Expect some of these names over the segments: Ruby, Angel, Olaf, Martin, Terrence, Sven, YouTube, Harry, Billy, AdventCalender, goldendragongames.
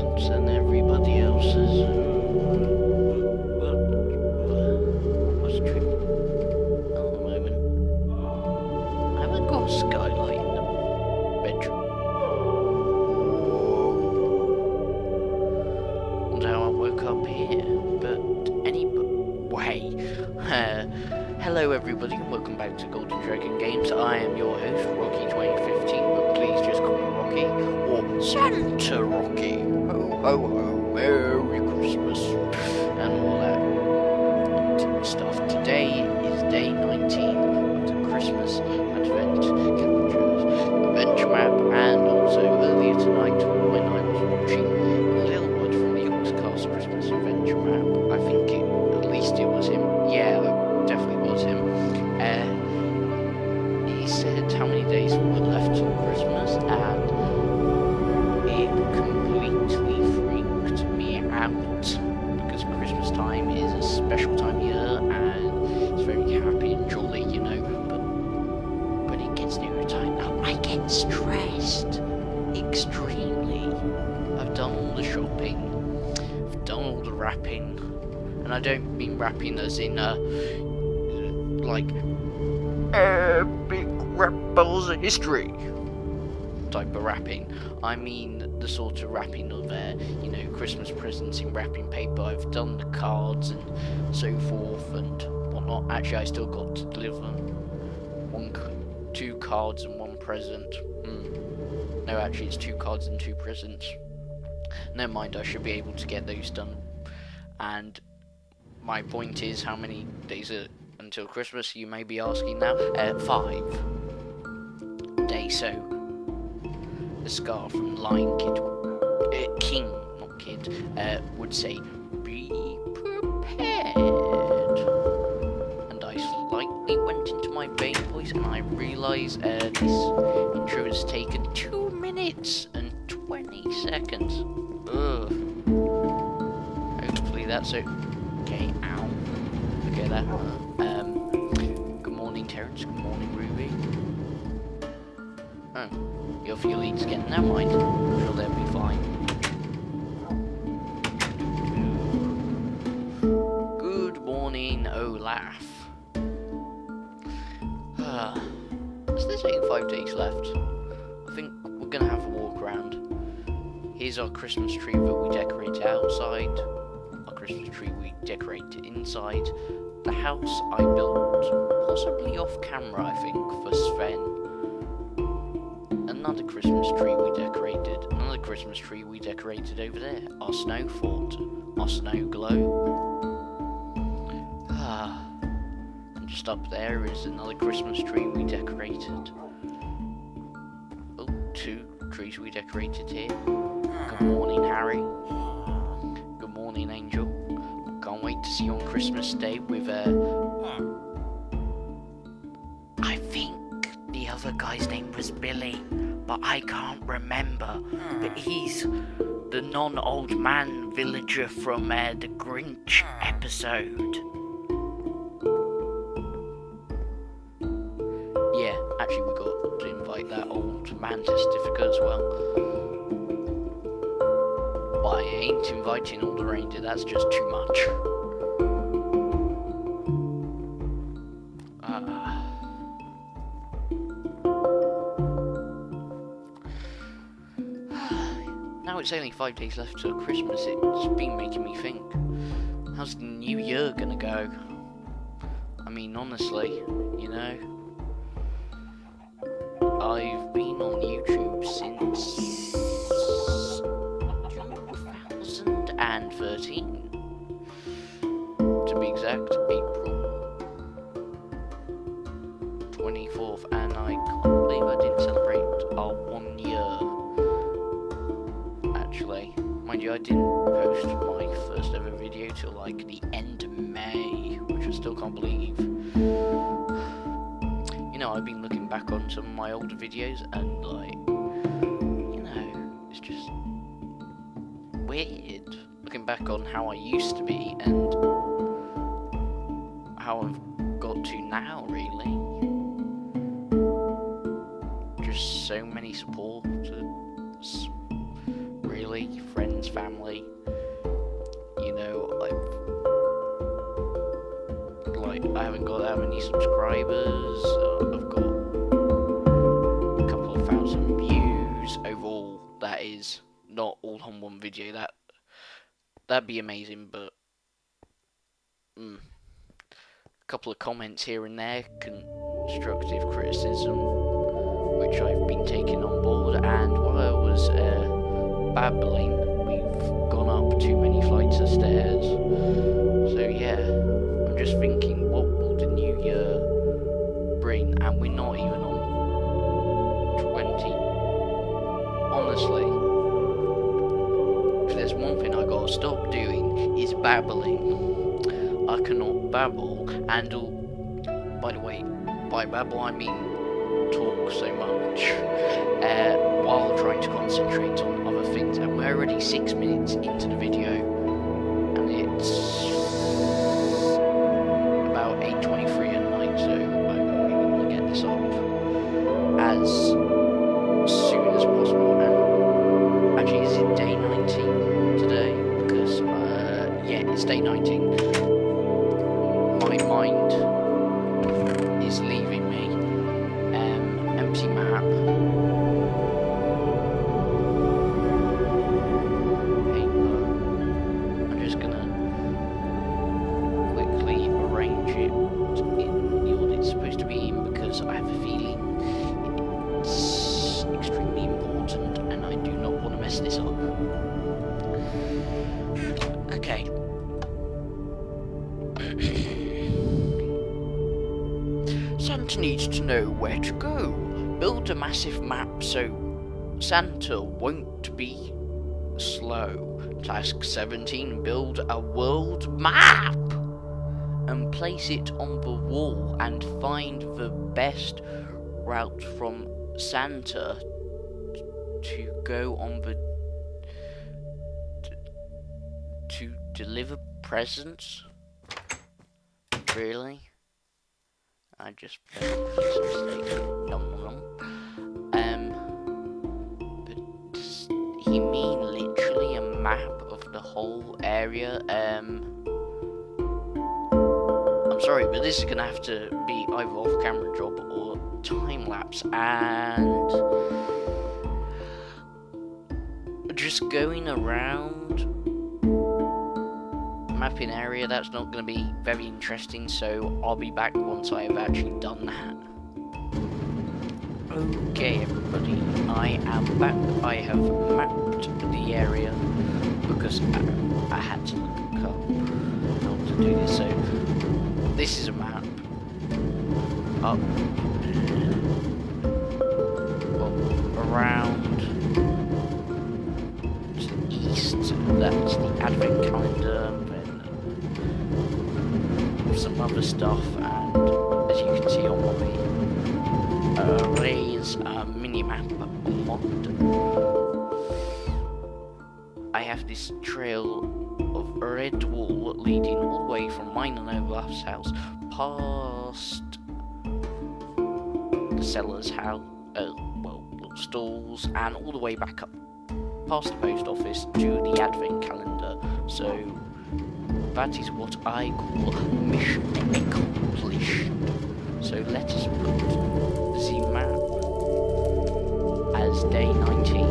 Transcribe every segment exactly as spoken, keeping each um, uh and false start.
presents and everybody else's. What was trip at the moment? I haven't got a skylight in the bedroom. Whoa. And how I woke up here, but any way. Uh, hello everybody and welcome back to Golden Dragon Games. I am your host, Rocky twenty fifteen, but please just call me Rocky or Santa Rocky. Ho ho ho, Merry Christmas and all that stuff. Today is day nineteen of the Christmas Advent Adventures Adventure Map, and also earlier tonight when I was watching Littlewood from the York's Castle Christmas Adventure Map, I think it, at least it was him. Yeah, that definitely was him. Uh, He said how many days were left till Christmas, and it completely freaked me out because Christmas time is a special time of year and it's very happy and jolly, you know. But when it gets nearer time now, I get stressed extremely. I've done all the shopping, I've done all the wrapping, and I don't mean wrapping as in uh, like epic rappers of history type of wrapping. I mean the sort of wrapping of uh, you know, Christmas presents in wrapping paper. I've done the cards and so forth and whatnot. Actually, I still got to deliver one, two cards and one present. Mm. No, actually, it's two cards and two presents. Never mind. I should be able to get those done. And my point is, how many days are until Christmas, you may be asking now? Uh, five day. So the scar from Lion Kid, uh, King, not Kid, uh, would say be prepared. And I slightly went into my vain voice, and I realised uh, this intro has taken two minutes and twenty seconds. Ugh. Hopefully that's it. Okay. Ow. Okay. That. Terrence, good morning, Ruby. Oh, your fuel lead's getting their mind. I'm sure they'll be fine. Good morning, Olaf. Uh, so there's only five days left. I think we're gonna have a walk around. Here's our Christmas tree that we decorated outside. Our Christmas tree we decorated inside. The house I built, possibly off camera I think, for Sven. Another Christmas tree we decorated, another Christmas tree we decorated over there. Our snow fort, our snow glow. Ah, and just up there is another Christmas tree we decorated. Oh, two trees we decorated here. Good morning, Harry. Good morning, Angel. Can't wait to see you on Christmas Day with, uh, I think the other guy's name was Billy, but I can't remember. But he's the non-old man villager from uh, the Grinch episode. Yeah, actually we got to invite that old man to certificate as well. I ain't inviting all the reindeer, that's just too much. Uh. Now it's only five days left till Christmas, it's been making me think. How's the new year gonna go? I mean, honestly, you know, I've been on YouTube since thirteen, to be exact, April twenty-fourth, and I can't believe I didn't celebrate our one year. Actually, mind you, I didn't post my first ever video till like the end of May, which I still can't believe. You know, I've been looking back on some of my older videos, and like, you know, it's just weird. Looking back on how I used to be and how I've got to now, really. Just so many supporters, really, friends. Sven's family. You know, I've, like, I haven't got that many subscribers, uh, I've got a couple of thousand views overall. That is not all on one video, that, that'd be amazing, but, mm. A couple of comments here and there, constructive criticism, which I've been taking on board, and while I was uh, babbling, we've gone up too many flights of stairs, so yeah, I'm just thinking, what will the new year bring, and we're not even on twenty, honestly. There's one thing I gotta stop doing is babbling. I cannot babble, and all, by the way, by babble I mean talk so much uh, while trying to concentrate on other things, and we're already six minutes into the video and it's about eight twenty-three at night, so I really want to get this up as soon as possible. And actually, is it day nineteen? It's day nineteen. My mind is leaving me. Um, empty map. Paper. I'm just gonna quickly arrange it in the order it's supposed to be in, because I have a feeling it's extremely important and I do not want to mess this up. Okay. Santa needs to know where to go. Build a massive map so Santa won't be slow. Task seventeen, build a world map and place it on the wall and find the best route from Santa to go on the to deliver presents. Really? I just played this mistake. Nom nom. Um, but does he mean literally a map of the whole area? Um, I'm sorry, but this is gonna have to be either off-camera job or time lapse, and just going around mapping area, that's not going to be very interesting, so I'll be back once I have actually done that. Okay everybody, I am back. I have mapped the area because I, I had to look up how to do this, so this is a map. Up, well, around, to the east, that's the advent calendar. Some other stuff, and as you can see on my arrays, uh, mini map mod, I have this trail of red wall leading all the way from mine and Olaf's house past the seller's house, uh, well, little stalls, and all the way back up past the post office to the advent calendar. So that is what I call mission accomplished. So let us put the map as day nineteen.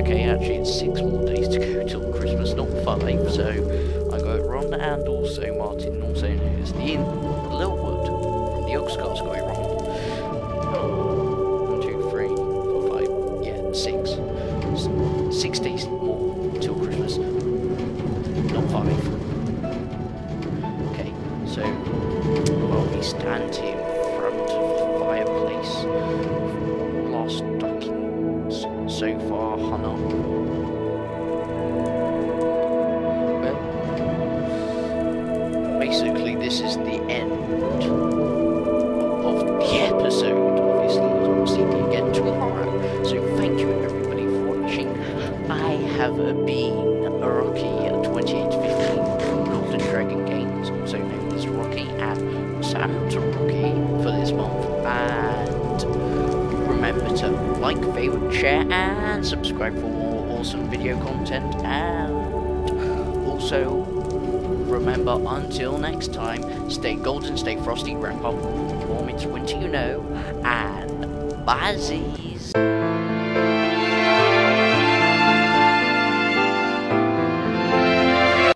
Okay, actually it's six more days to go till Christmas, not five, so I got it wrong, and also Martin also noticed the inn, Littlewood, from the Oxcars got it wrong. One, two, three, four, five, yeah, six. Six days more till Christmas, not five. Okay, so while we stand here in front of the fireplace, last stockings so far hung up. Well, basically this is the end of the episode. Obviously, we'll see you again tomorrow. So thank you everyone. I have been Rocky twenty-eight fifteen, Golden Dragon Games, also known as Rocky, and Santa Rocky for this month, and remember Twitter, like, favorite, share, and subscribe for more awesome video content. And also, remember, until next time, stay golden, stay frosty, wrap up warm, it's winter, you know, and bye-zies.